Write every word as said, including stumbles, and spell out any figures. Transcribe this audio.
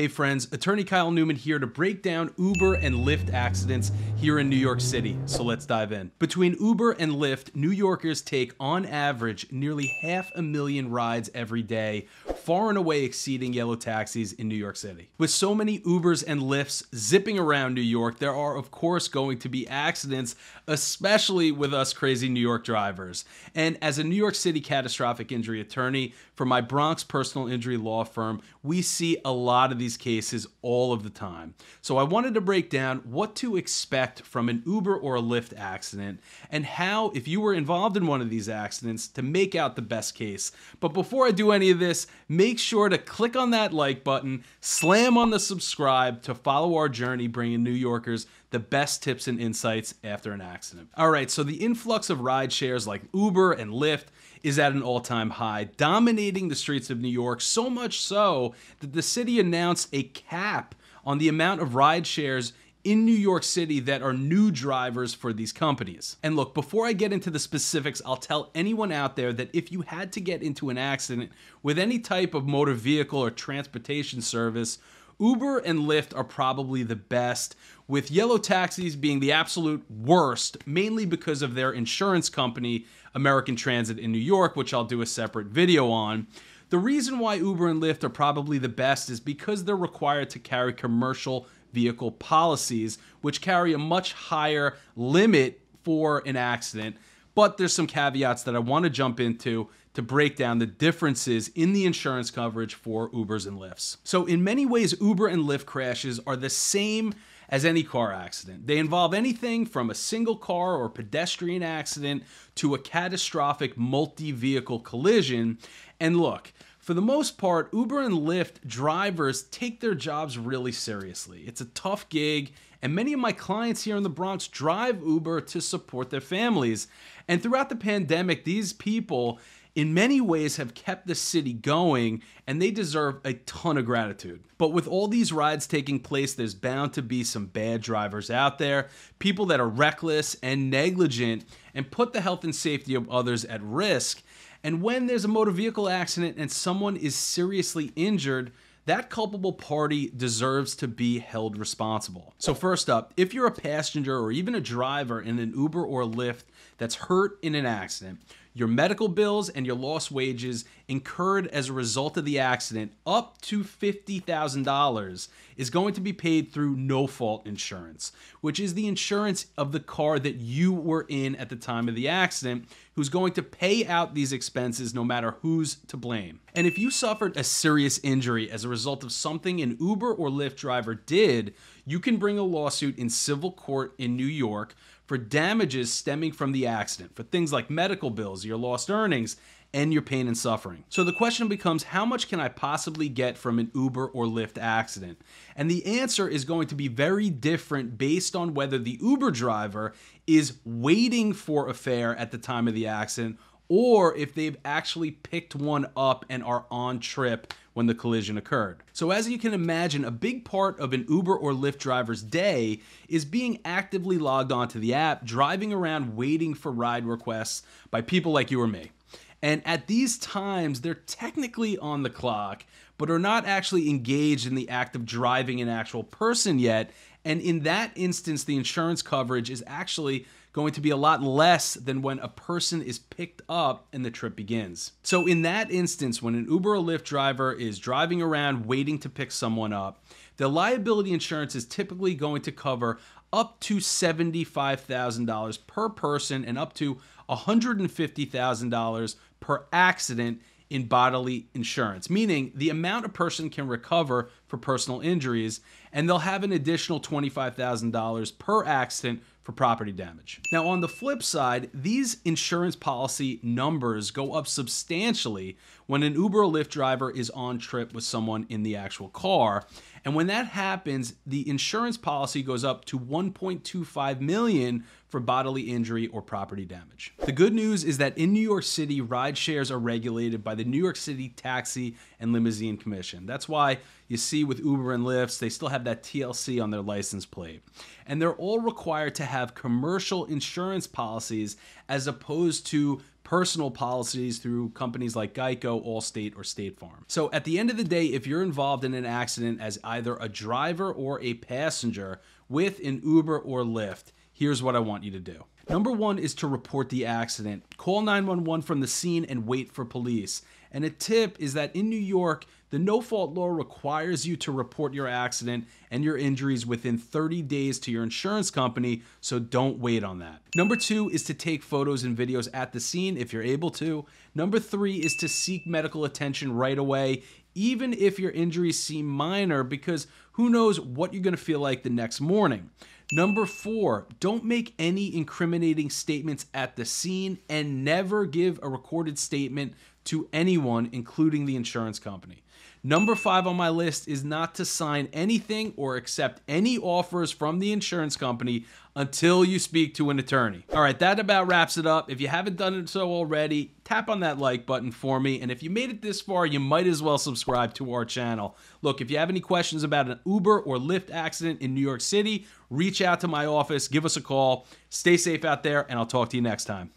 Hey friends, attorney Kyle Newman here to break down Uber and Lyft accidents here in New York City, so let's dive in. Between Uber and Lyft, New Yorkers take, on average, nearly half a million rides every day, far and away exceeding yellow taxis in New York City. With so many Ubers and Lyfts zipping around New York, there are of course going to be accidents, especially with us crazy New York drivers. And as a New York City catastrophic injury attorney for my Bronx personal injury law firm, we see a lot of these cases all of the time. So I wanted to break down what to expect from an Uber or a Lyft accident and how, if you were involved in one of these accidents, to make out the best case. But before I do any of this, make sure to click on that like button, slam on the subscribe to follow our journey bringing New Yorkers the best tips and insights after an accident. All right, so the influx of ride shares like Uber and Lyft is at an all-time high, dominating the streets of New York, so much so that the city announced a cap on the amount of ride shares in New York City that are new drivers for these companies. And look, before I get into the specifics, I'll tell anyone out there that if you had to get into an accident with any type of motor vehicle or transportation service, Uber and Lyft are probably the best, with yellow taxis being the absolute worst, mainly because of their insurance company, American Transit in New York, which I'll do a separate video on. The reason why Uber and Lyft are probably the best is because they're required to carry commercial vehicle policies, which carry a much higher limit for an accident. But there's some caveats that I want to jump into to break down the differences in the insurance coverage for Ubers and Lyfts. So in many ways, Uber and Lyft crashes are the same as any car accident. They involve anything from a single car or pedestrian accident to a catastrophic multi-vehicle collision. And look, for the most part, Uber and Lyft drivers take their jobs really seriously. It's a tough gig, and many of my clients here in the Bronx drive Uber to support their families. And throughout the pandemic, these people in many ways have kept the city going, and they deserve a ton of gratitude. But with all these rides taking place, there's bound to be some bad drivers out there, people that are reckless and negligent and put the health and safety of others at risk. And when there's a motor vehicle accident and someone is seriously injured, that culpable party deserves to be held responsible. So first up, if you're a passenger or even a driver in an Uber or Lyft that's hurt in an accident, your medical bills and your lost wages incurred as a result of the accident, up to fifty thousand dollars, is going to be paid through no-fault insurance, which is the insurance of the car that you were in at the time of the accident, who's going to pay out these expenses no matter who's to blame. And if you suffered a serious injury as a result of something an Uber or Lyft driver did, you can bring a lawsuit in civil court in New York for damages stemming from the accident, for things like medical bills, your lost earnings, and your pain and suffering. So the question becomes, how much can I possibly get from an Uber or Lyft accident? And the answer is going to be very different based on whether the Uber driver is waiting for a fare at the time of the accident, or if they've actually picked one up and are on trip when the collision occurred. So as you can imagine, a big part of an Uber or Lyft driver's day is being actively logged onto the app, driving around waiting for ride requests by people like you or me. And at these times, they're technically on the clock, but are not actually engaged in the act of driving an actual person yet. And in that instance, the insurance coverage is actually going to be a lot less than when a person is picked up and the trip begins. So in that instance, when an Uber or Lyft driver is driving around waiting to pick someone up, the liability insurance is typically going to cover up to seventy-five thousand dollars per person and up to one hundred fifty thousand dollars per accident in bodily insurance, meaning the amount a person can recover for personal injuries, and they'll have an additional twenty-five thousand dollars per accident for property damage. Now, on the flip side, these insurance policy numbers go up substantially when an Uber or Lyft driver is on trip with someone in the actual car. And when that happens, the insurance policy goes up to one point two five million dollars for bodily injury or property damage. The good news is that in New York City, ride shares are regulated by the New York City Taxi and Limousine Commission. That's why you see with Uber and Lyft, they still have that T L C on their license plate. And they're all required to have commercial insurance policies as opposed to personal policies through companies like Geico, Allstate, or State Farm. So at the end of the day, if you're involved in an accident as either a driver or a passenger with an Uber or Lyft, here's what I want you to do. Number one is to report the accident. Call nine one one from the scene and wait for police. And a tip is that in New York, the no-fault law requires you to report your accident and your injuries within thirty days to your insurance company, so don't wait on that. Number two is to take photos and videos at the scene if you're able to. Number three is to seek medical attention right away, even if your injuries seem minor, because who knows what you're gonna feel like the next morning. Number four, don't make any incriminating statements at the scene and never give a recorded statement to anyone, including the insurance company. Number five on my list is not to sign anything or accept any offers from the insurance company until you speak to an attorney. All right, that about wraps it up. If you haven't done it so already, tap on that like button for me. And if you made it this far, you might as well subscribe to our channel. Look, if you have any questions about an Uber or Lyft accident in New York City, reach out to my office, give us a call. Stay safe out there, and I'll talk to you next time.